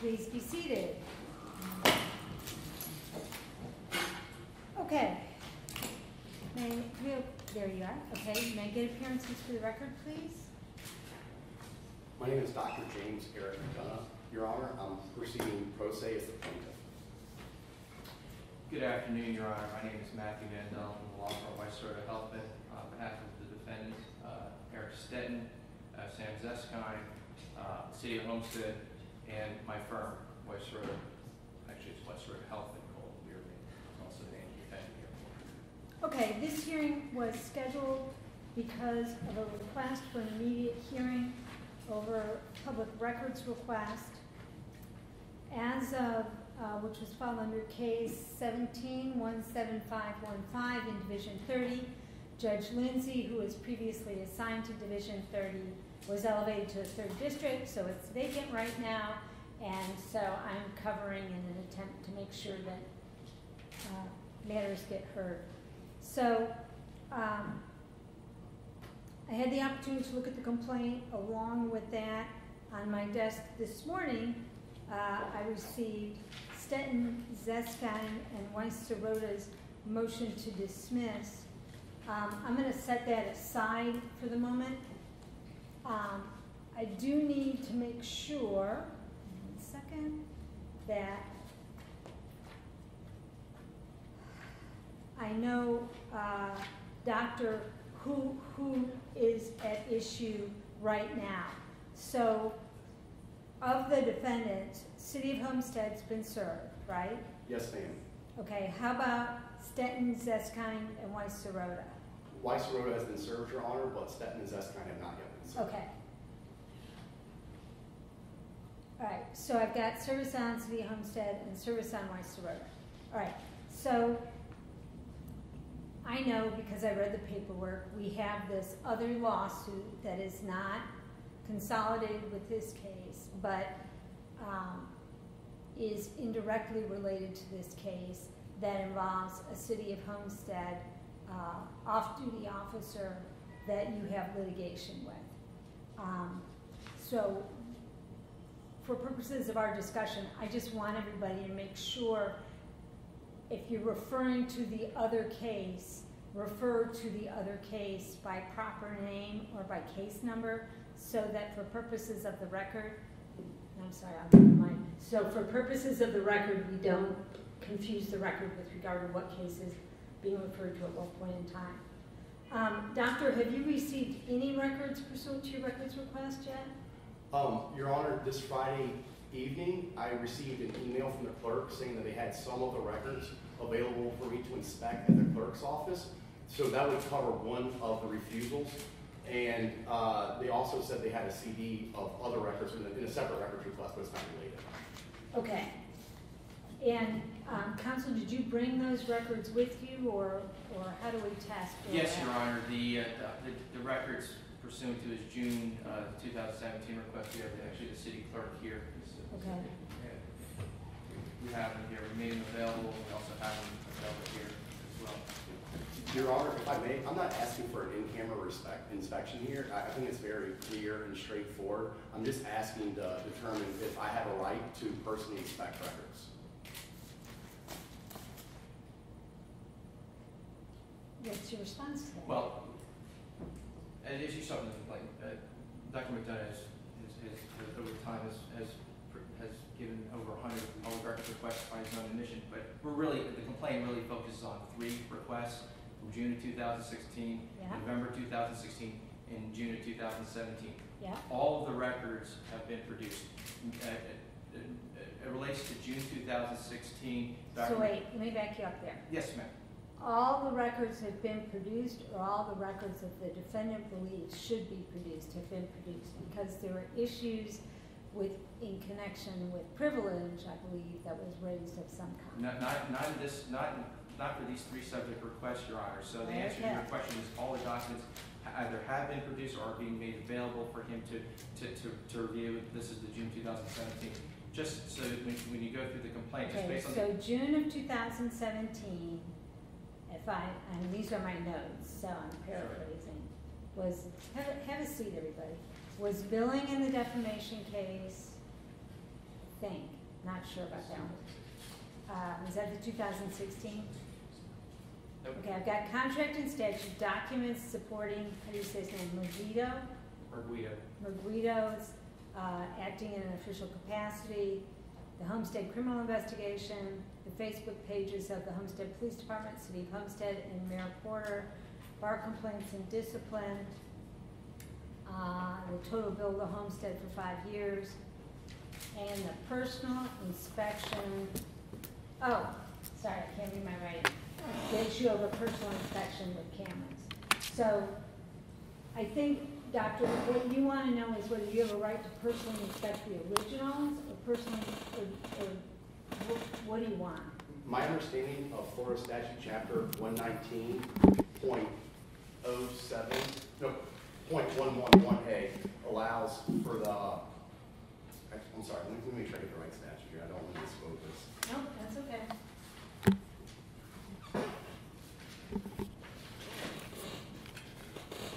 Please be seated. Okay. There you are. Okay, may I get appearances for the record, please? My name is Dr. James Eric McDonough. Your Honor, I'm proceeding pro se as the plaintiff. Good afternoon, Your Honor. My name is Matthew Mandel from the law firm Weiss Serota Helfman. On behalf of the defendants, Eric Stetten, Sam Zeskine, City of Homestead, and my firm, Weiss Serota, actually it's Weiss Serota Health and Cold Beerman, also named defendant here. Okay, this hearing was scheduled because of a request for an immediate hearing over public records request, as of, which was filed under case 17-17515 in Division 30. Judge Lindsay, who was previously assigned to Division 30, was elevated to the 3rd District, so it's vacant right now, and so I'm covering in an attempt to make sure that matters get heard. So I had the opportunity to look at the complaint. Along with that, on my desk this morning, I received Stetten, Zeskine, and Weiss Serota's motion to dismiss. I'm going to set that aside for the moment. I do need to make sure, that I know Dr. who is at issue right now. So, of the defendants, City of Homestead's been served, right? Yes, ma'am. Okay, how about Stetten, Zeskine, and Weiss Serota? Weiss Serota has been served, Your Honor, but Stetten and Zeskine have not yet been served. Okay. All right, so I've got service on City of Homestead and service on Weiss Serota. All right, so I know because I read the paperwork, we have this other lawsuit that is not consolidated with this case, but is indirectly related to this case that involves a City of Homestead off-duty officer that you have litigation with. So for purposes of our discussion, I just want everybody to make sure if you're referring to the other case, refer to the other case by proper name or by case number, so that for purposes of the record, I'm sorry, I'll leave mine. So for purposes of the record, we don't confuse the record with regard to what case is being referred to at what point in time. Doctor, have you received any records pursuant to your records request yet? Your Honor, this Friday evening, I received an email from the clerk saying that they had some of the records available for me to inspect at the clerk's office. So that would cover one of the refusals. And they also said they had a CD of other records in a separate records request, but it's not related. Okay. And counsel, did you bring those records with you, or how do we task? Yes, Your Honor. The records pursuant to his June 2017 request. We have actually the city clerk here. Okay. We have them here. We made them available. We also have them available here as well. Your Honor, if I may, I'm not asking for an in-camera inspection here. I think it's very clear and straightforward. I'm just asking to determine if I have a right to personally inspect records. What's your response to that? Well, an issue something like Dr. McDonough has over time has given over 100 public records requests by his own admission, but we're really, the complaint really focuses on 3 requests from June of 2016, yeah, November 2016, and June of 2017. Yeah. All of the records have been produced. It relates to June 2016. Dr. So wait, let me back you up there. Yes, ma'am. All the records have been produced, or all the records that the defendant believes should be produced have been produced, because there were issues in connection with privilege, I believe, that was raised of some kind. No, not for these three subject requests, Your Honor. So the answer to your question is all the documents either have been produced or are being made available for him to review. This is the June 2017. Just so when you go through the complaint, just based on so June of 2017, if I, and these are my notes, so I'm paraphrasing, was, have a seat everybody, was billing in the defamation case, I think, not sure about that one. Was that the 2016? Nope. Okay, I've got contract and statute documents supporting, how do you say his name, McGrido? McGrido. McGrido's acting in an official capacity, the Homestead criminal investigation, the Facebook pages of the Homestead Police Department, City of Homestead, and Mayor Porter, bar complaints and discipline, the total bill of the Homestead for 5 years, and the personal inspection, oh, sorry, I can't read my writing, the issue of a personal inspection with cameras. So I think, Doctor, what you want to know is whether you have a right to personally inspect the originals or personally, or what do you want? My understanding of Florida Statute Chapter 119.07, no, 0.111A allows for the, I'm sorry, let me make sure I get the right statute here. I don't want to misquote this. No, that's okay.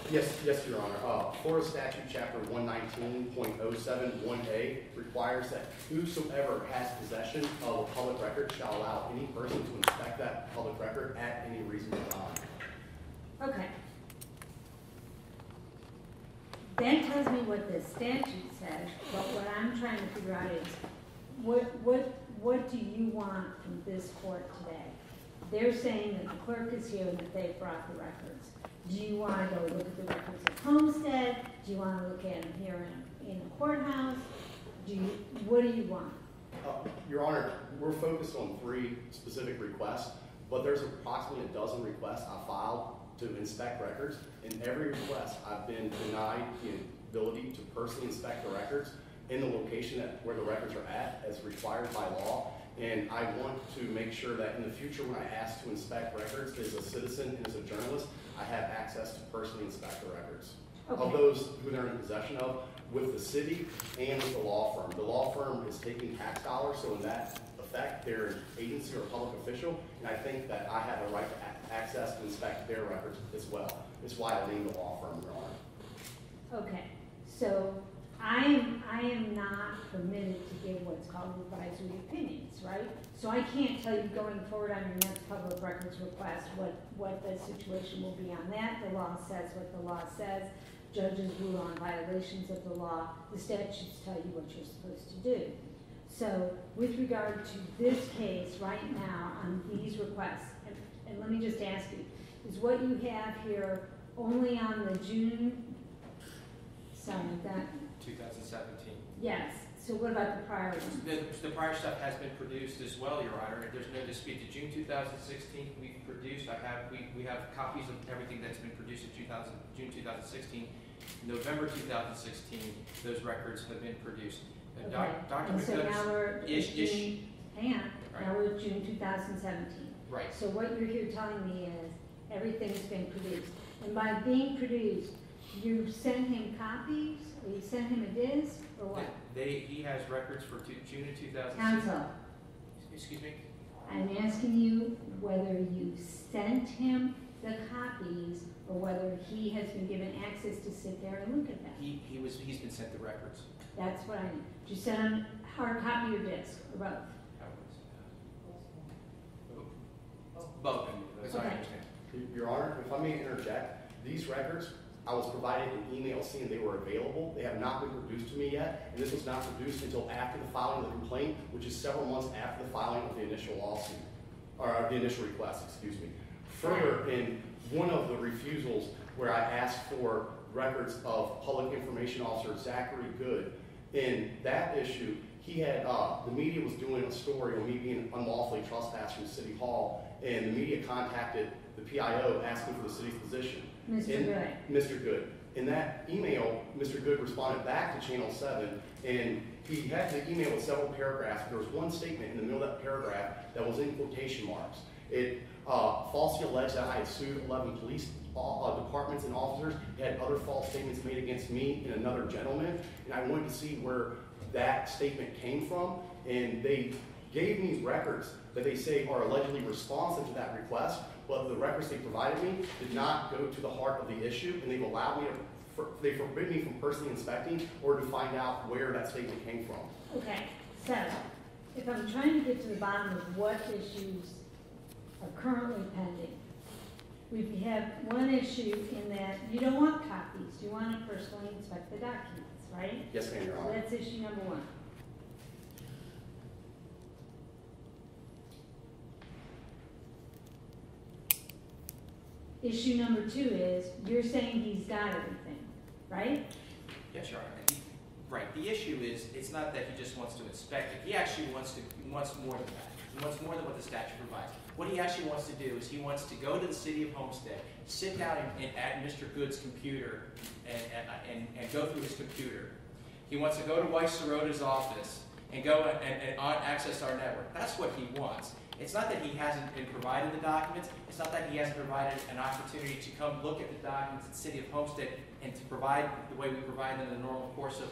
Yes, yes, Your Honor. Florida Statute Chapter 119.071A requires that whosoever has possession of a public record shall allow any person to inspect that public record at any reasonable time. Okay. That tells me what the statute says, but what I'm trying to figure out is what do you want from this court today? They're saying that the clerk is here and that they brought the records. Do you want to go look at the records at Homestead? Do you want to look at them here in the courthouse? What do you want? Your Honor, we're focused on three specific requests, but there's approximately a dozen requests I filed to inspect records. In every request, I've been denied the ability to personally inspect the records in the location where the records are at as required by law. And I want to make sure that in the future when I ask to inspect records as a citizen and as a journalist, I have access to personally inspect the records of those who they're in possession of with the city and with the law firm. The law firm is taking tax dollars, so in that effect, they're an agency or public official, and I think that I have a right to access to inspect their records as well. That's why I named the law firm, Your Honor. Okay, so I am not permitted to give what's called advisory opinions, right? So I can't tell you going forward on your next public records request what the situation will be on that. The law says what the law says. Judges rule on violations of the law. The statutes tell you what you're supposed to do. So with regard to this case right now on these requests, and let me just ask you, is what you have here only on the June, sorry, that, 2017. Yes. So what about the prior one? The prior stuff has been produced as well, Your Honor. There's no dispute. The June 2016 we've produced. We have copies of everything that's been produced in June 2016. November 2016, those records have been produced. Okay. Dr. And so now we're June, hang on. Right. Now we're June 2017. Right. So what you're here telling me is everything's been produced. And by being produced, you sent him copies, or you sent him a disc, or what? He has records for June of 2016. Counsel. Excuse me? I'm asking you whether you sent him the copies, or whether he has been given access to sit there and look at them. He's been sent the records. That's what I mean. Did you send him hard copy or disc, or both? Both. That's what I understand. Your Honor, if I may interject, these records, I was provided an email saying they were available. They have not been produced to me yet, and this was not produced until after the filing of the complaint, which is several months after the filing of the initial lawsuit, or the initial request, excuse me. Further, in one of the refusals where I asked for records of Public Information Officer Zachary Good, in that issue, he had, the media was doing a story on me being unlawfully trespassed from City Hall, and the media contacted the PIO asking for the city's position. Mr. Good. In that email, Mr. Good responded back to Channel 7 And he had the email with several paragraphs. There was one statement in the middle of that paragraph that was in quotation marks. It falsely alleged that I had sued 11 police departments and officers. He had other false statements made against me and another gentleman. And I wanted to see where that statement came from. And they gave me records that they say are allegedly responsive to that request, but the records they provided me did not go to the heart of the issue, and they've allowed me to, they forbid me from personally inspecting or to find out where that statement came from. Okay, so if I'm trying to get to the bottom of what issues are currently pending, we have one issue in that you don't want copies, you want to personally inspect the documents, right? Yes, ma'am, Your Honor. So that's issue number one. Issue number two is, you're saying he's got everything, right? Yes, Your Honor. Right. The issue is, it's not that he just wants to inspect it. He actually wants more than that. He wants more than what the statute provides. What he actually wants to do is he wants to go to the City of Homestead, sit down and at Mr. Good's computer and go through his computer. He wants to go to Weiss Serota's office and go and access our network. That's what he wants. It's not that he hasn't been provided the documents. It's not that he hasn't provided an opportunity to come look at the documents at the City of Homestead and to provide the way we provide them in the normal course of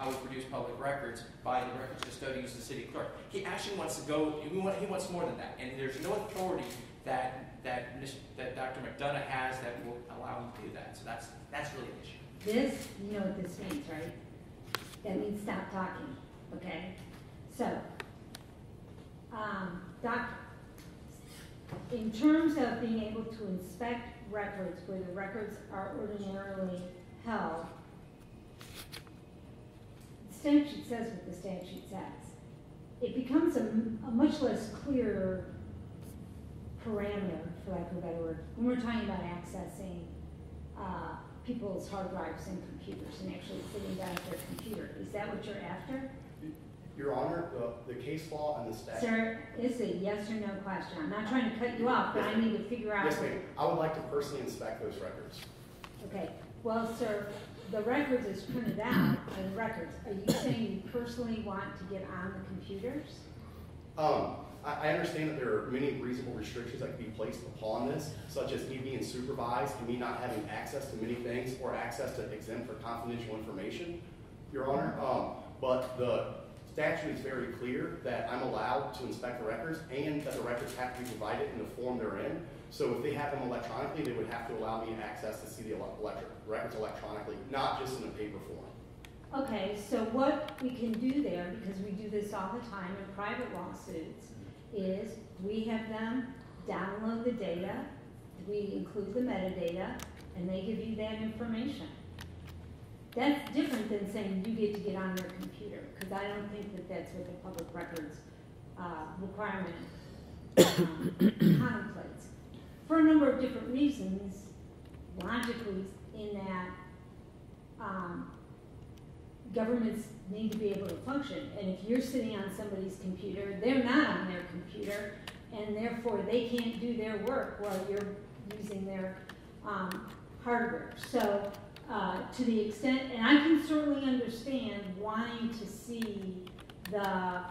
how we produce public records by the records custodians, the city clerk. He actually wants to go, he wants more than that. And there's no authority that Dr. McDonough has that will allow him to do that. So that's really the issue. This, you know what this means, right? That means stop talking, okay? So, Doc, in terms of being able to inspect records where the records are ordinarily held, the statute says what the statute says. It becomes a much less clear parameter, for lack of a better word, when we're talking about accessing people's hard drives and computers and actually sitting down at their computer. Is that what you're after? Your Honor, the case law and the statute. Sir, it's a yes or no question. I'm not trying to cut you off, but I need to figure out. Yes, ma'am. I would like to personally inspect those records. Okay. Well, sir, the records is printed out and records. Are you saying you personally want to get on the computers? I understand that there are many reasonable restrictions that can be placed upon this, such as me being supervised and me not having access to many things or access to exempt or confidential information, Your Honor. But the statute is very clear that I'm allowed to inspect the records and that the records have to be provided in the form they're in. So if they have them electronically, they would have to allow me access to see the records electronically, not just in a paper form. Okay, so what we can do there, because we do this all the time in private lawsuits, is we have them download the data, we include the metadata, and they give you that information. That's different than saying you get to get on their computer, because I don't think that that's what the public records requirement contemplates. For a number of different reasons, logically, in that governments need to be able to function. And if you're sitting on somebody's computer, they're not on their computer, and therefore they can't do their work while you're using their hardware. So, to the extent, and I can certainly understand wanting to see the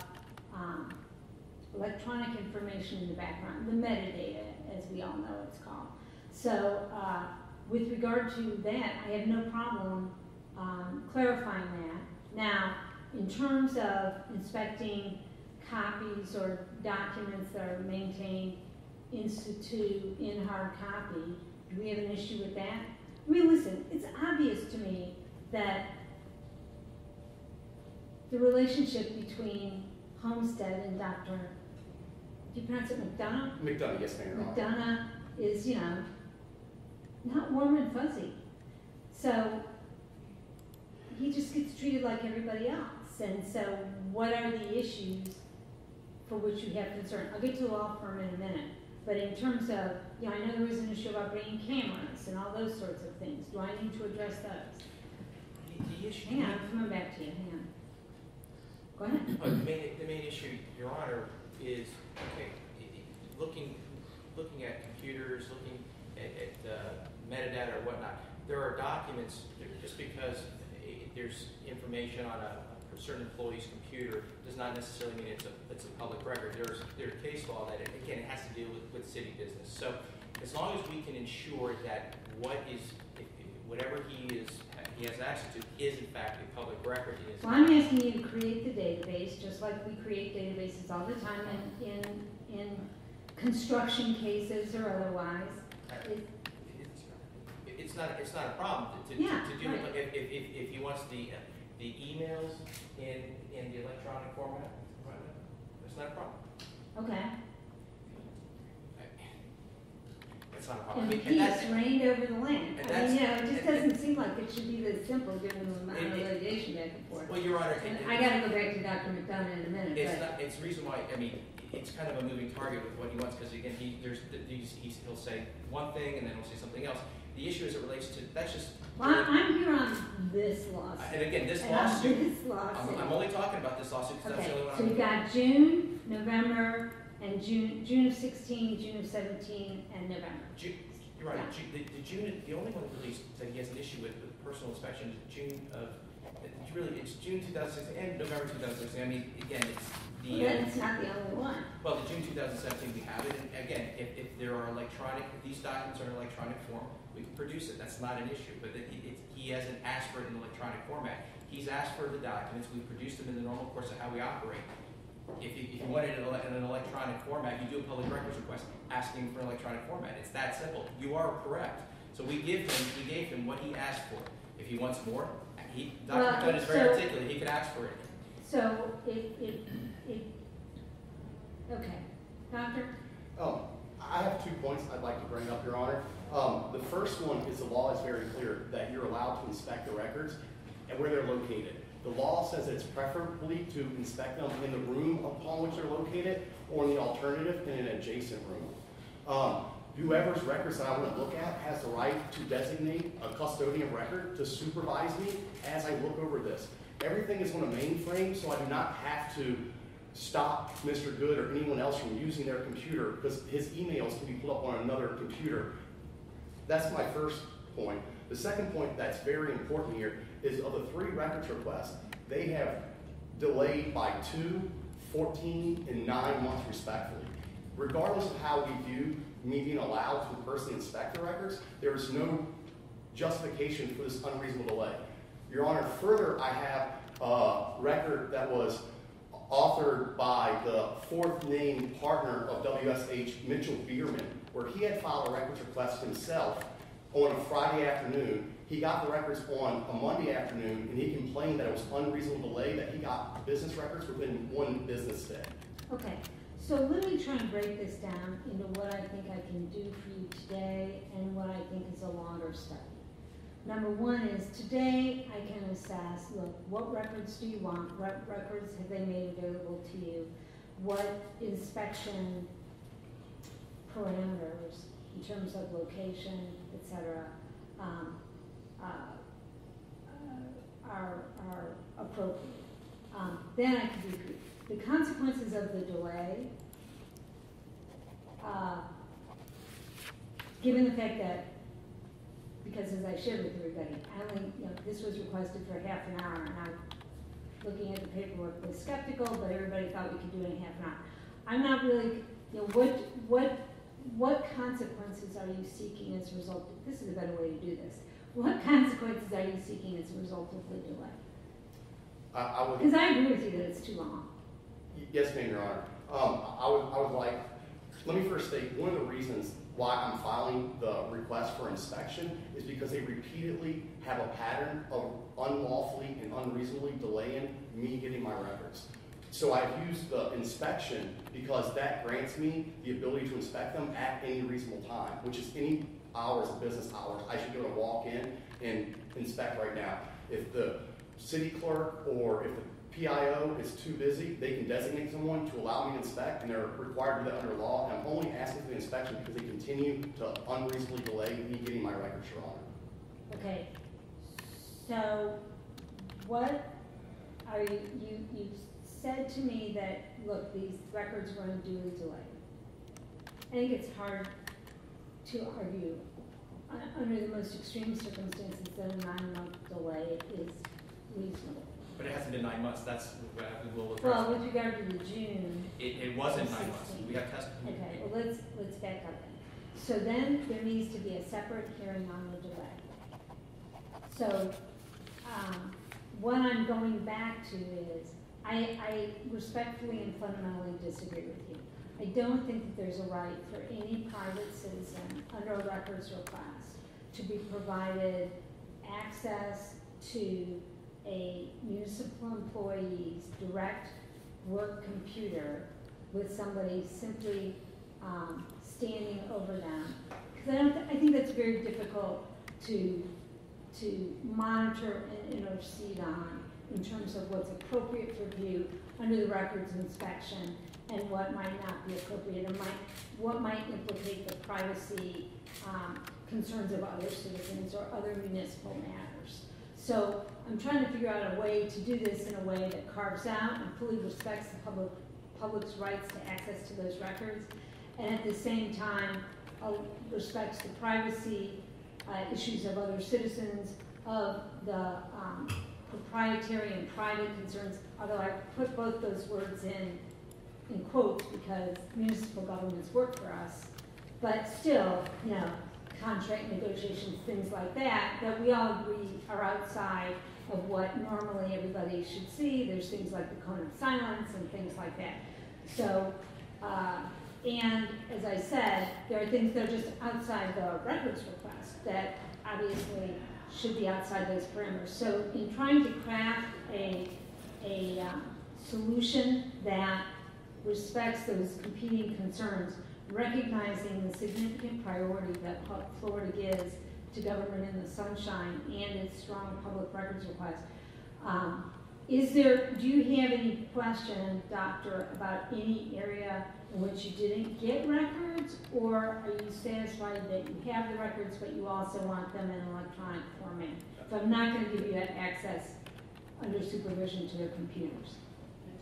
electronic information in the background, the metadata, as we all know it's called. So with regard to that, I have no problem clarifying that. Now, in terms of inspecting copies or documents that are maintained in situ in hard copy, do we have an issue with that? I mean, listen, it's obvious to me that the relationship between Homestead and Dr. Do you pronounce it McDonough? McDonough, yes, ma'am. McDonough is, you know, not warm and fuzzy. So he just gets treated like everybody else. And so what are the issues for which you have concern? I'll get to the law firm in a minute. But in terms of, you know, I know there was an issue about bringing cameras and all those sorts of things. Do I need to address those? The issue. Hang on, I'm coming back to you. Hang on. Go ahead. Oh, the main issue, Your Honor, is okay. Looking at computers, looking at metadata or whatnot. There are documents just because there's information on a a certain employee's computer does not necessarily mean it's a public record. There's case law that, again, it has to deal with city business. So as long as we can ensure that whatever he has access to is in fact a public record. Well, I'm asking you to create the database, just like we create databases all the time in construction cases or otherwise. It's not a problem to do right. But if he wants the emails in the electronic format, it's not a problem. Okay. It's not a problem. And he's reigned over the land. I mean, you know, it just doesn't seem like it should be this simple given the amount of litigation back and forth. Well, Your Honor, I got to go back to Dr. McDonough in a minute. It's the reason why, I mean, it's kind of a moving target with what he wants, because again, he'll say one thing and then he'll say something else. The issue as it relates to that's just. Well, I'm here on this lawsuit. And again, this lawsuit. I'm only talking about this lawsuit because that's the only one. So we've got June, November, and June of 16, June of 17, and November. You're right. Yeah. The only one that he has an issue with personal inspection is it's June 2016 and November 2016. I mean, again, it's not the only one. Well, the June 2017 we have it, and again, if there are if these documents are in electronic form, we can produce it. That's not an issue. But he hasn't asked for it in electronic format. He's asked for the documents. We produce them in the normal course of how we operate. If you want it in an electronic format, you do a public records request asking for an electronic format. It's that simple. You are correct. So we gave him what he asked for. If he wants more, Dr. McDonough is very articulate. He could ask for it. So okay, Doctor? I have 2 points I'd like to bring up, Your Honor. The first one is the law is very clear that you're allowed to inspect the records and where they're located. The law says it's preferably to inspect them in the room upon which they're located, or in the alternative, in an adjacent room. Whoever's records that I want to look at has the right to designate a custodian of record to supervise me as I look over this. Everything is on a mainframe, so I do not have to stop Mr. Good or anyone else from using their computer, because his emails can be put up on another computer. That's my first point. The second point that's very important here is of the 3 records requests, they have delayed by 2, 14, and 9 months respectfully. Regardless of how we view me being allowed to personally inspect the records, there is no justification for this unreasonable delay. Your Honor, further, I have a record that was authored by the 4th named partner of WSH, Mitchell Beerman, where he had filed a records request himself on a Friday afternoon. He got the records on a Monday afternoon, and he complained that it was unreasonable delay, that he got business records within 1 business day. Okay, so let me try and break this down into what I think I can do for you today and what I think is a longer study. Number 1 is today I can assess, look, what records do you want? What records have they made available to you? What inspection parameters in terms of location, et cetera, are appropriate? Then I can decrease the consequences of the delay, given the fact that, because as I shared with everybody, this was requested for ½ an hour, and I'm looking at the paperwork was skeptical, but everybody thought we could do it in ½ an hour. I'm not really, what consequences are you seeking as a result of, this is a better way to do this, what consequences are you seeking as a result of the delay? Because I agree with you that it's too long. Yes, ma'am, Your Honor. I would like, let me first state one of the reasons why I'm filing the request for inspection is because they repeatedly have a pattern of unlawfully and unreasonably delaying me getting my records. So I've used the inspection because that grants me the ability to inspect them at any reasonable time, which is any hours of business hours. I should be able to walk in and inspect right now. If the city clerk or if the PIO is too busy, they can designate someone to allow me to inspect, and they're required to do that under law. And I'm only asking for the inspection because they continue to unreasonably delay me getting my records, Your Honor. Okay. So what are you said to me that, look, these records were unduly delayed. I think it's hard to argue under the most extreme circumstances that a 9-month delay is reasonable. But it hasn't been 9 months. That's what we will address. Well, with regard to the June, it wasn't 9 months. We have testimony. Okay. Well, let's back up then. So then there needs to be a separate hearing on the delay. So what I'm going back to is I respectfully and fundamentally disagree with you. I don't think that there's a right for any private citizen under a records request to be provided access to a municipal employee's direct work computer with somebody simply standing over them. Because I think that's very difficult to monitor and intercede on in terms of what's appropriate for review under the records inspection and what might not be appropriate and what might implicate the privacy concerns of other citizens or other municipal matters. So I'm trying to figure out a way to do this in a way that carves out and fully respects the public's rights to access to those records, and at the same time respects the privacy issues of other citizens, of the proprietary and private concerns, although I put both those words in quotes because municipal governments work for us, but still, you know, contract negotiations, things like that, that we all agree are outside of what normally everybody should see. There's things like the cone of silence and things like that. So, and as I said, there are things that are just outside the records request that obviously should be outside those parameters. So in trying to craft a solution that respects those competing concerns, recognizing the significant priority that Florida gives to government in the sunshine and its strong public records request. Do you have any question, Doctor, about any area in which you didn't get records, or are you satisfied that you have the records but you also want them in electronic format? So I'm not going to give you that access under supervision to their computers.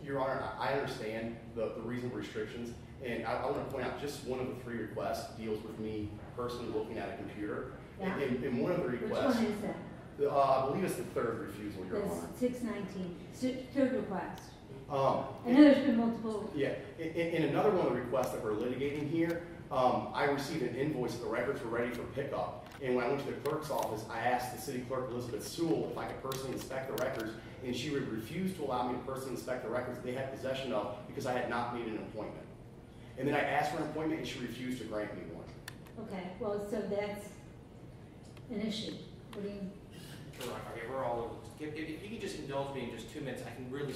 Your Honor, I understand the reason for restrictions. And I want to point out just one of the three requests deals with me personally looking at a computer. Yeah. And one of the requests. Which one is that? I believe it's the third refusal, Your Honor. 619. Third request. I know there's been multiple. Yeah. And another one of the requests that we're litigating here, I received an invoice that the records were ready for pickup. And when I went to the clerk's office, I asked the city clerk, Elizabeth Sewell, if I could personally inspect the records, and she would refuse to allow me to personally inspect the records they had possession of because I had not made an appointment. And then I asked for an appointment, and she refused to grant me one. Okay, well, so that's an issue. What do you? Correct. Okay, we're all over. If you can just indulge me in just 2 minutes, I can really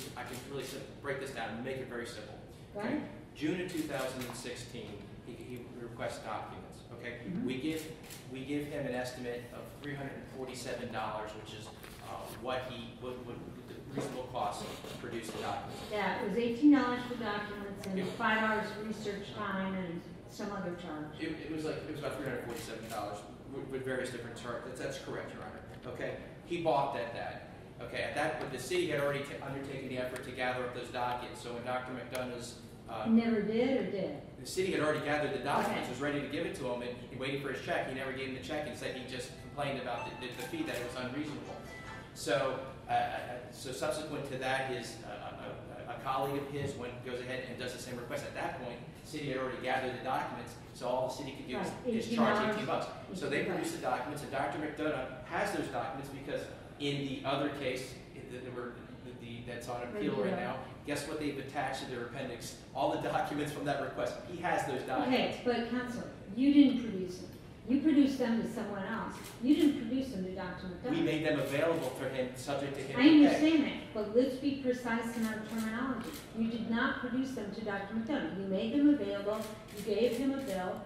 break this down and make it very simple. Okay. Right. June of 2016, he requests documents. Okay. Mm-hmm. We give him an estimate of $347, which is what reasonable cost to produce the documents. Yeah, it was $18 for documents and $5 research time and some other charge. It was about $347 with various different charges. That's correct, Your Honor. Okay, he bought that. Okay, at that, but the city had already undertaken the effort to gather up those documents. So when Dr. McDonough's never did or did? The city had already gathered the documents, was ready to give it to him, and waiting for his check. He never gave him the check. He said he just complained about the fee, that it was unreasonable. So. So subsequent to that, his a colleague of his goes ahead and does the same request. At that point, the city had already gathered the documents, so all the city could do is charge $18. So they produced the documents, and Dr. McDonough has those documents because in the other case that's on appeal right now, guess what they've attached to their appendix? All the documents from that request. He has those documents. Okay, but Counselor, you didn't produce them. You produced them to someone else. You didn't produce them to Dr. McDonough. We made them available for him, subject to him. I understand that, but let's be precise in our terminology. You did not produce them to Dr. McDonough. You made them available. You gave him a bill.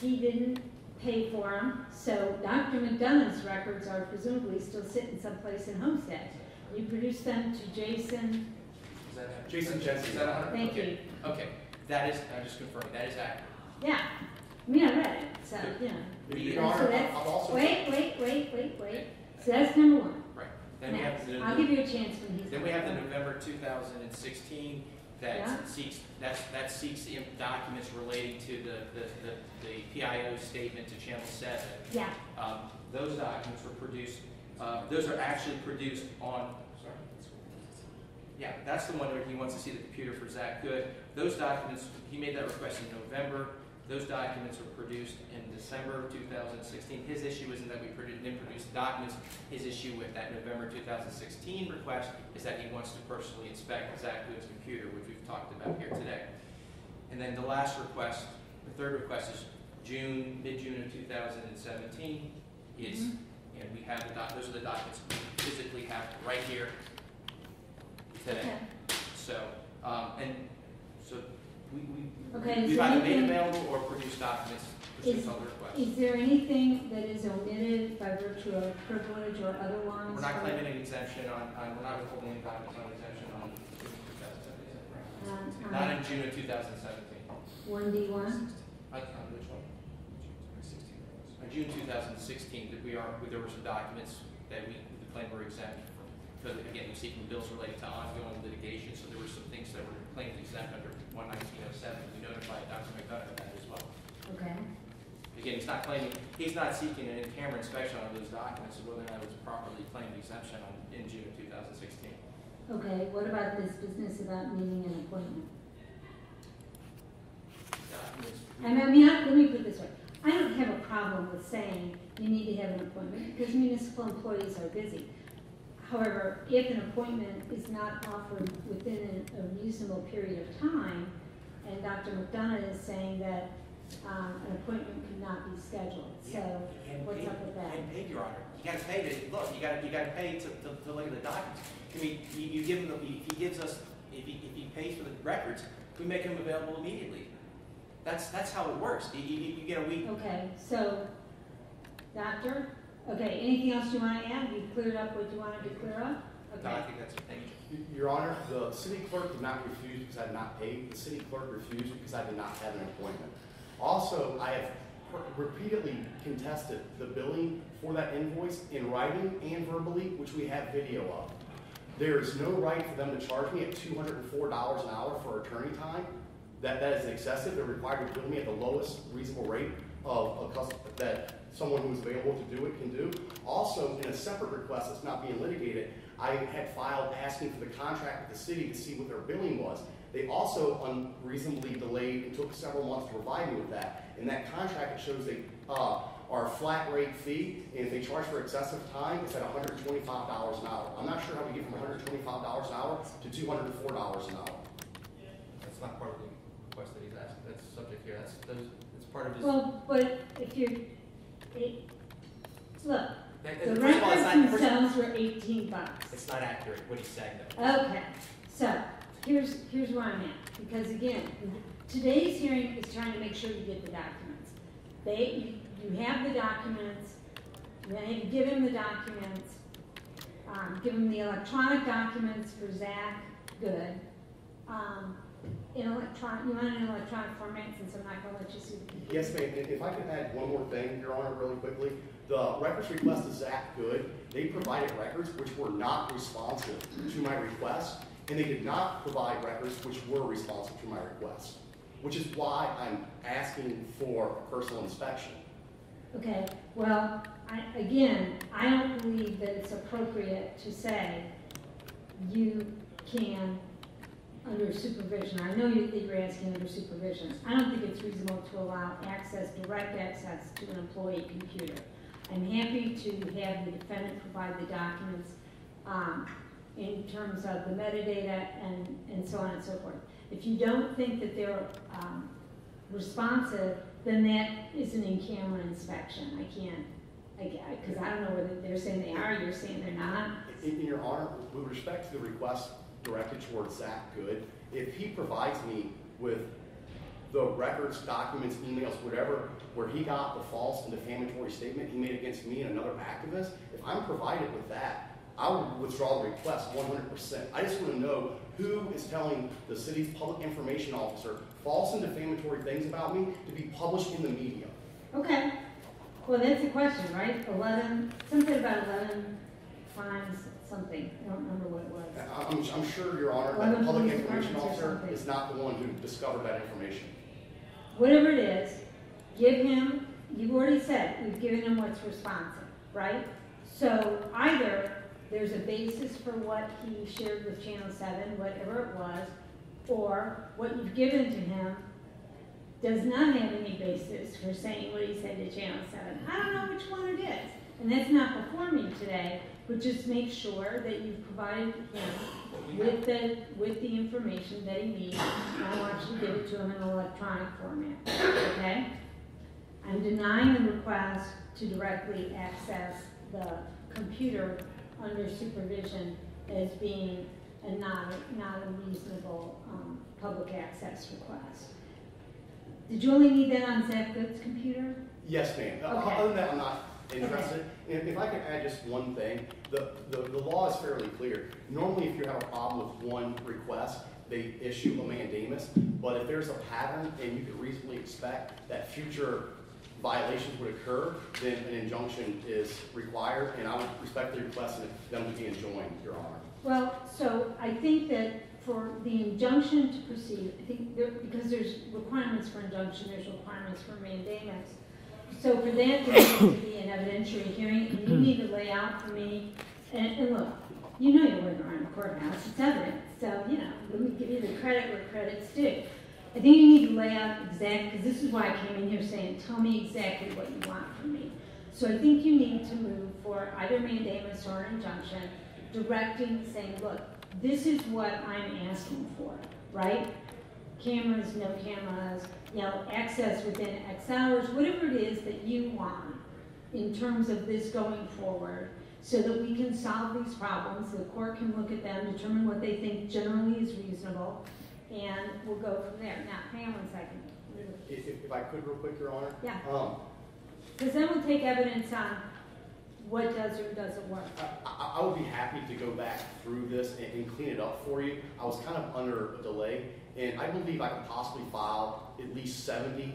He didn't pay for them. So Dr. McDonough's records are presumably still sitting someplace in Homestead. You produced them to Jason. Is that Jason Jensen? Is that 100? Thank you. Okay. That is. I'm just confirming. That is accurate. Yeah. I mean, I read it, so, you know. Wait. So that's number one. Right. Then we have the, I'll give you a chance when he's. Then we have the November 2016 that seeks documents relating to the PIO statement to Channel 7. Yeah. Those documents were produced. Those are actually produced on. Sorry. Yeah, that's the one where he wants to see the computer for Zach Good. Those documents, he made that request in November. Those documents were produced in December of 2016. His issue isn't that we didn't produce the documents. His issue with that November 2016 request is that he wants to personally inspect Zach Good's computer, which we've talked about here today. And then the last request, the third request is June, mid-June of 2017. Is, mm-hmm. And we have the those are the documents we physically have right here today. Okay. So, we've either made available or produced documents. Is there anything that is omitted by virtue of privilege or otherwise? We're not claiming an exemption on we're not withholding documents on exemption on not in June of 2017. 1D1? On which one? On June 2016, that we are, there were some documents that we claim were exempt from, because again, we're seeking bills related to ongoing litigation, so there were some things that were claimed exempt under 11907. We notified Dr. McDonough of that as well. Okay. Again, he's not claiming, he's not seeking an in-camera inspection on those documents, whether or not it was properly claimed exemption on, in June of 2016. Okay, what about this business about meeting an appointment? Let me put it this way. I don't have a problem with saying you need to have an appointment because municipal employees are busy. However, if an appointment is not offered within a reasonable period of time, and Dr. McDonough is saying that an appointment could not be scheduled, so what's up with that? And paid, Your Honor. You got to pay to look. You got to pay to look at the documents. I mean, you give him the, if he pays for the records, we make him available immediately. That's how it works. You get a week. Okay, so, doctor. Okay, anything else you want to add? You cleared up what you wanted to clear up. Okay. No, I think that's it. Thank you, Your Honor. The city clerk did not refuse because I did not pay. The city clerk refused because I did not have an appointment. Also, I have repeatedly contested the billing for that invoice in writing and verbally, which we have video of. There is no right for them to charge me at $204 an hour for attorney time. That is excessive. They're required to bill me at the lowest reasonable rate of a customer that someone who's available to do it can do. Also, in a separate request that's not being litigated, I had filed asking for the contract with the city to see what their billing was. They also unreasonably delayed and took several months to provide me with that. In that contract, it shows they are a flat rate fee, and if they charge for excessive time, it's at $125 an hour. I'm not sure how we get from $125 an hour to $204 an hour. That's not part of the request that he's asked. That's subject here. That's part of his. Well, but if you're look, the records themselves were $18. It's not accurate what he's saying, though. Okay, so here's where I'm at, because again, today's hearing is trying to make sure you get the documents. You have the documents. Then you give him the documents. Give him the electronic documents for Zach Good. You want an electronic format, since I'm not going to let you see the computer. Yes, ma'am. If I could add one more thing, Your Honor, really quickly. The records request is Zach Good. They provided records which were not responsive to my request, and they did not provide records which were responsive to my request, which is why I'm asking for personal inspection. Okay. Well, I don't believe that it's appropriate to say you can under supervision. I know you're asking under supervision. I don't think it's reasonable to allow access, direct access to an employee computer. I'm happy to have the defendant provide the documents in terms of the metadata and so on and so forth. If you don't think that they're responsive, then that is an in-camera inspection. Because I don't know whether they're saying they are, you're saying they're not. In Your Honor, with respect to the request directed towards Zach Good, if he provides me with the records, documents, emails, whatever, where he got the false and defamatory statement he made against me and another activist, if I'm provided with that, I would withdraw the request 100%. I just want to know who is telling the city's public information officer false and defamatory things about me to be published in the media. Okay. Well, that's the question, right? 11, something about 11 times something. I don't remember what it was. I'm sure, Your Honor, that the public information officer is not the one who discovered that information. Whatever it is, give him, you've already said, we've given him what's responsive, right? So either there's a basis for what he shared with Channel 7, whatever it was, or what you've given to him does not have any basis for saying what he said to Channel 7. I don't know which one it is, and that's not before me today, but just make sure that you've provided him with the information that he needs. I want you to give it to him in an electronic format, okay? I'm denying the request to directly access the computer under supervision as being a not a reasonable public access request. Did you only need that on Zach Good's computer? Yes, ma'am. Okay. Other than that, I'm not interested. Okay. And if I can add just one thing, the law is fairly clear. Normally, if you have a problem with one request, they issue a mandamus. But if there's a pattern and you could reasonably expect that future violations would occur, then an injunction is required, and I would respectfully request them to be enjoined, Your Honor. Well, so I think that for the injunction to proceed, I think because there's requirements for injunction, there's requirements for mandamus. So for that to be an evidentiary hearing, and you need to lay out for me, and look, you know you wouldn't run a courthouse, it's evidence, so, you know, let me give you the credit where credit's due. I think you need to lay out exactly, because this is why I came in here saying, tell me exactly what you want from me. So I think you need to move for either mandamus or an injunction, directing, saying, look, this is what I'm asking for, right? Cameras, no cameras, you know, access within X hours, whatever it is that you want in terms of this going forward, so that we can solve these problems, the court can look at them, determine what they think generally is reasonable, and we'll go from there. Now, hang on one second. If I could real quick, Your Honor. Yeah. Because then we'll take evidence on what does or doesn't work. I would be happy to go back through this and clean it up for you. I was kind of under a delay, and I believe I could possibly file at least 70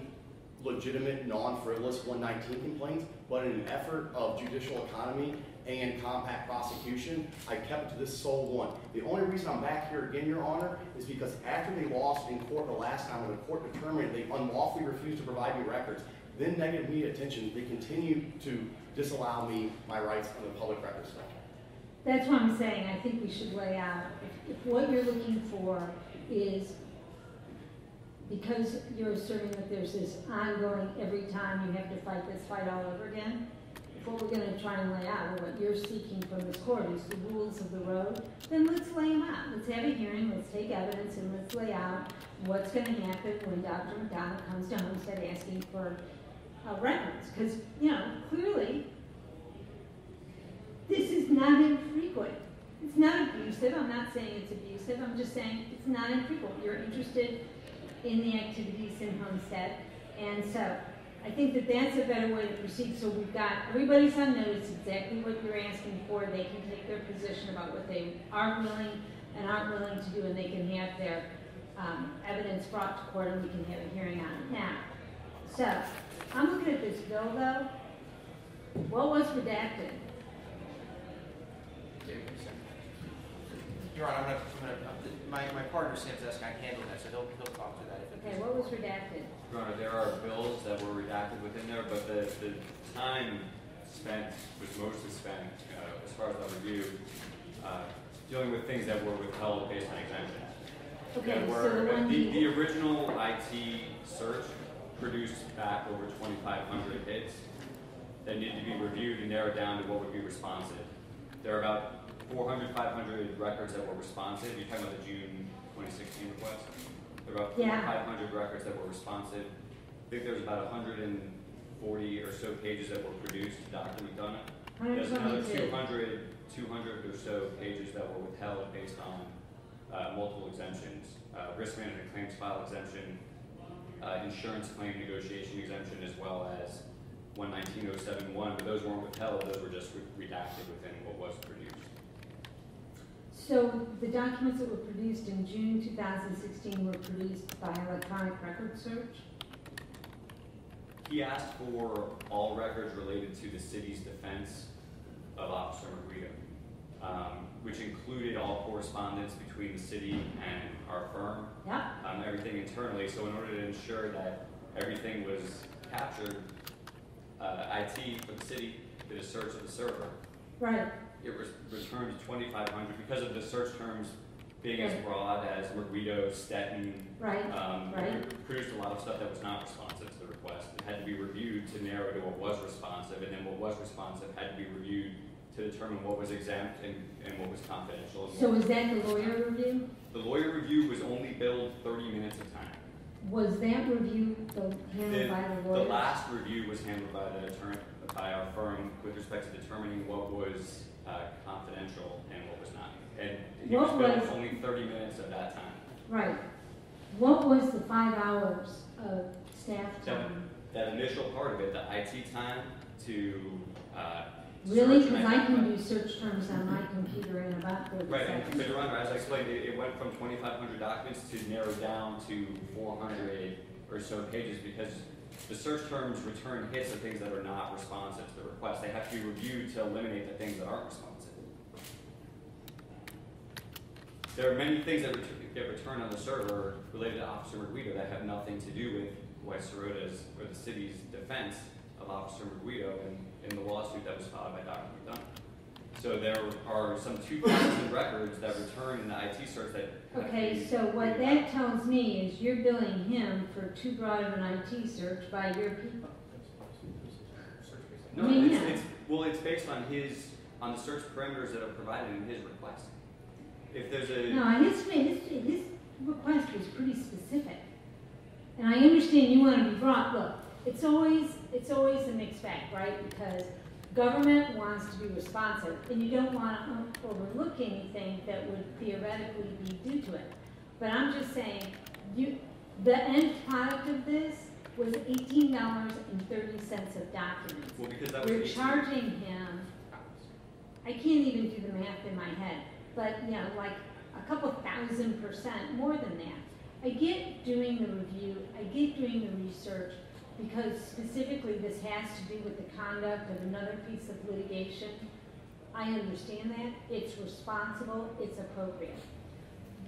legitimate, non-frivolous 119 complaints, but in an effort of judicial economy and compact prosecution, I kept to this sole one. The only reason I'm back here again, Your Honor, is because after they lost in court the last time, when the court determined they unlawfully refused to provide me records, then negative media attention, they continued to disallow me my rights under the public records law. That's what I'm saying. I think we should lay out, if what you're looking for is, because you're asserting that there's this ongoing, every time you have to fight this fight all over again, what we're going to try and lay out, or what you're seeking from this court is the rules of the road, then let's lay them out. Let's have a hearing, let's take evidence, and let's lay out what's going to happen when Dr. McDonough comes to Homestead asking for records. Because, you know, clearly, this is not infrequent. It's not abusive. I'm not saying it's abusive. I'm just saying it's not infrequent. You're interested in the activities in Homestead, and so I think that that's a better way to proceed. So we've got everybody's on notice exactly what you're asking for. They can take their position about what they are willing and aren't willing to do, and they can have their evidence brought to court, and we can have a hearing on it now. So I'm looking at this bill, though. What was redacted? Your Honor, my partner, Sam Zeskine, handled that, so he'll talk to that. Okay, what was redacted? Your Honor, there are bills that were redacted within there, but the time spent was mostly spent, as far as I review, dealing with things that were withheld based on exemptions. Okay, were, so the original IT search produced back over 2,500 hits that needed to be reviewed and narrowed down to what would be responsive. There are about 400, 500 records that were responsive. You're talking about the June 2016 request? There were about 500 records that were responsive. I think there was about 140 or so pages that were produced to Dr. McDonough. There's another 200 or so pages that were withheld based on multiple exemptions. Risk management claims file exemption, insurance claim negotiation exemption, as well as 119.071, but those weren't withheld, those were just redacted within what was produced. So the documents that were produced in June 2016 were produced by electronic record search? He asked for all records related to the city's defense of Officer McGrido, which included all correspondence between the city and our firm, everything internally. So in order to ensure that everything was captured, IT for the city did a search of the server. Right. it returned 2,500 because of the search terms being as broad as McGrido, Stetten. Right. It produced a lot of stuff that was not responsive to the request. It had to be reviewed to narrow to what was responsive, and then what was responsive had to be reviewed to determine what was exempt and what was confidential. So was that the lawyer review? The lawyer review was only billed 30 minutes of time. Was that review handled by the lawyer? The last review was handled by the attorney, by our firm, with respect to determining what was confidential and what was not. And he was billed only 30 minutes of that time. Right. What was the 5 hours of staff time? That initial part of it, the IT time to really? Because I can do search terms on my computer in about 30 seconds. But Your Honor, as I explained, it went from 2,500 documents to narrow down to 400 or so pages because the search terms return hits of things that are not responsive to the request. They have to be reviewed to eliminate the things that aren't responsive. There are many things that return on the server related to Officer McGrido that have nothing to do with Weiss Serota's or the city's defense of Officer McGrido in the lawsuit that was filed by Dr. McDonough. So there are some 2,000 records that return in the IT search that... Okay, so what that tells me is you're billing him for too broad of an IT search by your people. No, it's based on his, on the search parameters that are provided in his request. If there's a... No, his request was pretty specific. And I understand you want to be brought, look, it's always a mixed bag, right? Because government wants to be responsive, and you don't want to overlook anything that would theoretically be due to it. But I'm just saying, the end product of this was $18.30 of documents. Well, because that was you're charging him. I can't even do the math in my head, but you know, like a couple 1,000% more than that. I get doing the review. I get doing the research. Because specifically this has to do with the conduct of another piece of litigation. I understand that. It's responsible. It's appropriate.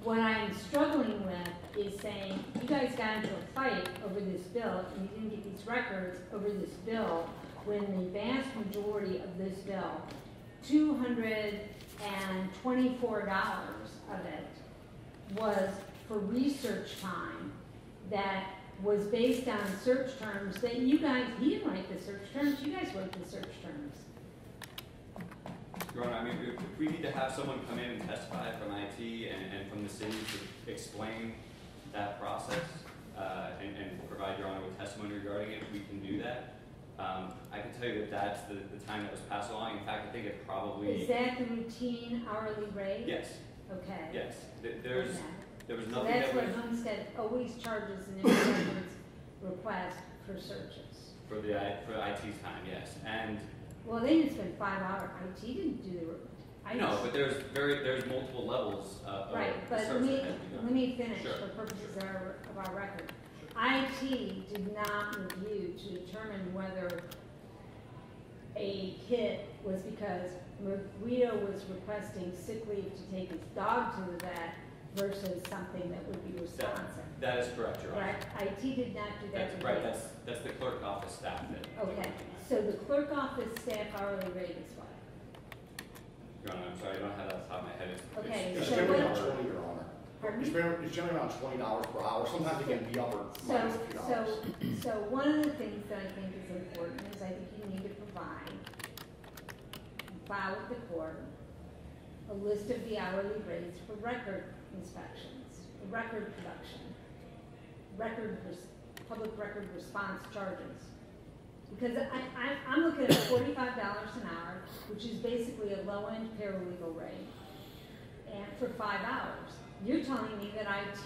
What I'm struggling with is saying, you guys got into a fight over this bill, and you didn't get these records over this bill, when the vast majority of this bill, $224 of it, was for research time that was based on search terms that you guys, he didn't write the search terms, you guys wrote the search terms. Your Honor, I mean, if we need to have someone come in and testify from IT and from the city to explain that process and provide Your Honor with testimony regarding it, we can do that. I can tell you that that's the time that was passed along. In fact, I think it probably... Is that the routine hourly rate? Yes. Okay. Yes. There's... Okay. There was nothing so that's what Homestead always charges an insurance request for searches. For IT's time, yes. And well, they didn't spend 5 hours. IT didn't do the IT. No, but there's multiple levels of search. But let me finish for purposes of our record. IT did not review to determine whether a hit was because McGrido was requesting sick leave to take his dog to the vet versus something that would be responsive. That is correct, Your Honor. Right. IT did not do that. That's right. That's the clerk office staff. Okay. So the clerk office staff hourly rate is what? Your Honor, I'm sorry, I don't have that off the top of my head. It's so generally around $20, Your Honor. Pardon? It's generally around $20 per hour. Sometimes it can be upper. So one of the things that I think is important is I think you need to file with the court a list of the hourly rates for record inspections, record production, public record response charges. Because I'm looking at $45 an hour, which is basically a low-end paralegal rate, and for 5 hours. You're telling me that IT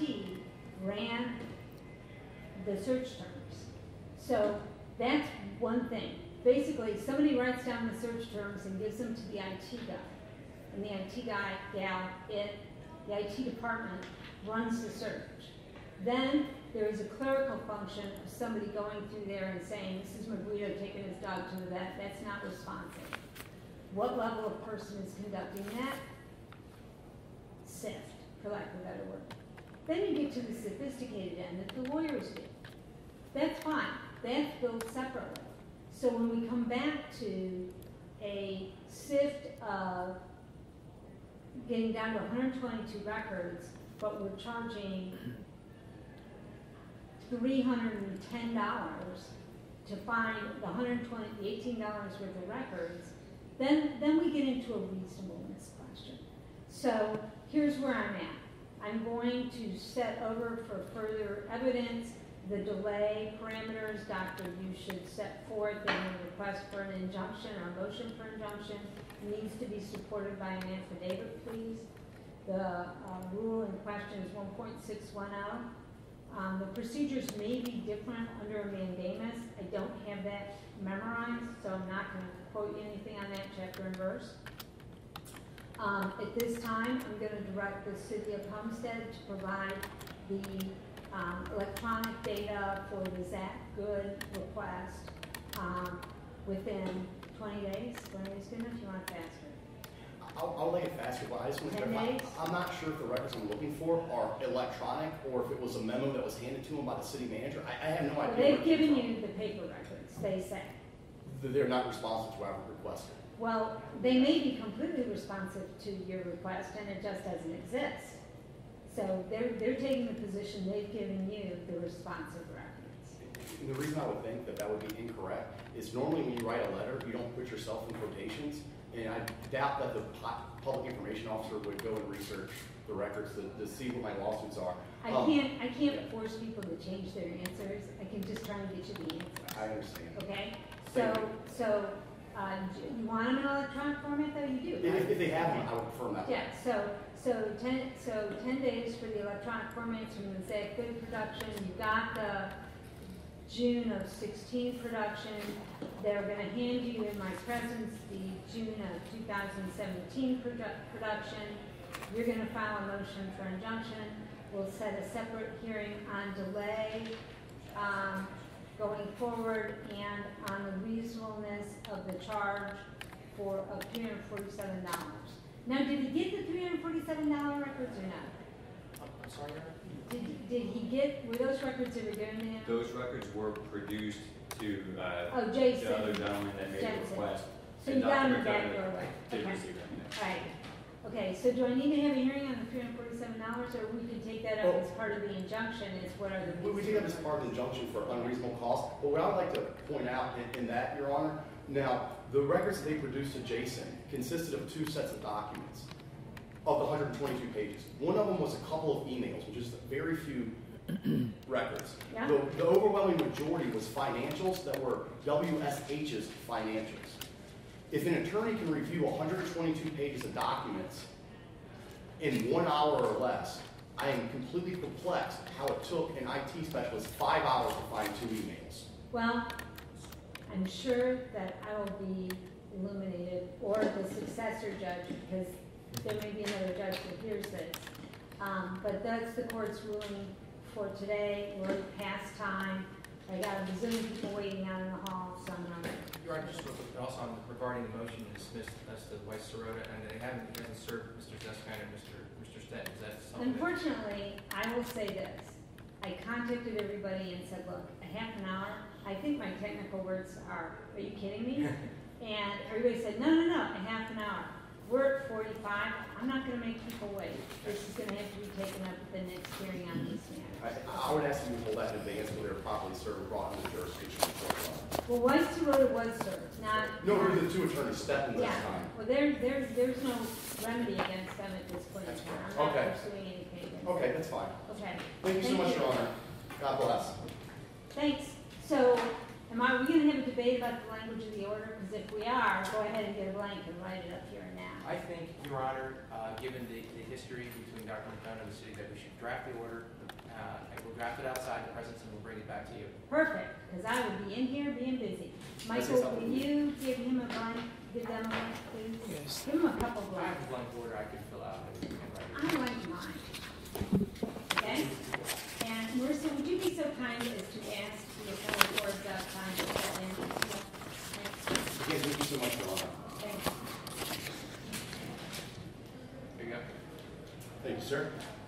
ran the search terms. So that's one thing. Basically, somebody writes down the search terms and gives them to the IT guy. And the IT guy, gal, the IT department runs the search. Then there is a clerical function of somebody going through there and saying, this is McGrido taking his dog to the vet, that's not responsive. What level of person is conducting that? SIFT, for lack of a better word. Then you get to the sophisticated end that the lawyers do. That's fine, that's billed separately. So when we come back to a sift of getting down to 122 records, but we're charging $310 to find the $18 worth of records, then we get into a reasonableness question. So here's where I'm at. I'm going to set over for further evidence the delay parameters, Doctor, you should set forth, and a request for an injunction or motion for injunction needs to be supported by an affidavit, please. The rule in question is 1.610. The procedures may be different under a mandamus. I don't have that memorized, so I'm not going to quote you anything on that chapter and verse. At this time, I'm going to direct the City of Homestead to provide the electronic data for the Zach Good request within 20 days. 20 days good enough? You want it faster? I'll lay it faster, but I just want to clarify. I'm not sure if the records I'm looking for are electronic or if it was a memo that was handed to them by the city manager. I have no idea. They've given you the paper records, they say. They're not responsive to our request. Well, they may be completely responsive to your request, and it just doesn't exist. So they're taking the position they've given you the responsive records. And the reason I would think that that would be incorrect is normally when you write a letter, you don't put yourself in quotations. And I doubt that the public information officer would go and research the records to see what my lawsuits are. I can't force people to change their answers. I can just try and get you the answers. I understand. Okay. So you want them in electronic format, though? You do. Right? If they have them, I would prefer that. Yeah. So 10 days for the electronic formats from the Zach Good production. You got the June of 2016 production. They're going to hand you in my presence the June of 2017 production. You're going to file a motion for injunction. We'll set a separate hearing on delay going forward and on the reasonableness of the charge for $347. Now, did he get the $347 records or not? I'm sorry, did he get, were those records that were given to him? Those records were produced to Jason, the other gentleman that made the request. So you got him back your way. Did receive them. All right. Okay, so do I need to have a hearing on the $347, or we can take that up as part of the injunction? Is what are the we do that as part of the injunction for unreasonable cost. But what I would like to point out in that, Your Honor, now the records they produced to Jason consisted of two sets of documents of the 122 pages. One of them was a couple of emails, which is very few records. Yeah. The overwhelming majority was financials that were WSH's financials. If an attorney can review 122 pages of documents in 1 hour or less, I am completely perplexed how it took an IT specialist 5 hours to find two emails. Well, I'm sure that I will be illuminated or the successor judge, because there may be another judge that hears this. But that's the court's ruling for today. We're past time. I got a bazillion people waiting out in the hall, so I'm not. Your Honor, just also regarding the motion to dismiss as to Weiss Serota, and they haven't served Mr. Zeskine and Mr. Stetten. Is that something? Unfortunately, I will say this. I contacted everybody and said, look, a half an hour, I think my technical words are you kidding me? And everybody said, no, a half an hour. We're at 45. I'm not going to make people wait. This is going to have to be taken up at the next hearing on this matter. I would ask you to hold that in advance when they're properly served and brought into the jurisdiction. Well, Weiss Serota was served, not... No, we're the two attorneys stepped in this time. Well, there's no remedy against them at this point in time. I'm not pursuing any payments. Okay, that's fine. Okay. Thank you so much, Your Honor. God bless. Thanks. So... Are we going to have a debate about the language of the order? Because if we are, go ahead and get a blank and write it up here and now. I think, Your Honor, given the history between Dr. McDonough and the city, that we should draft the order. I will draft it outside the presence and we'll bring it back to you. Perfect, because I will be in here being busy. Michael, will you give him a blank? Give them a blank, please? Yes. Give him a couple blanks. I have a blank order I can fill out. I like mine. Okay? And Marissa, would you be so kind as to ask thank you so much, Your Honor. Thanks. There you go. Thank you, sir.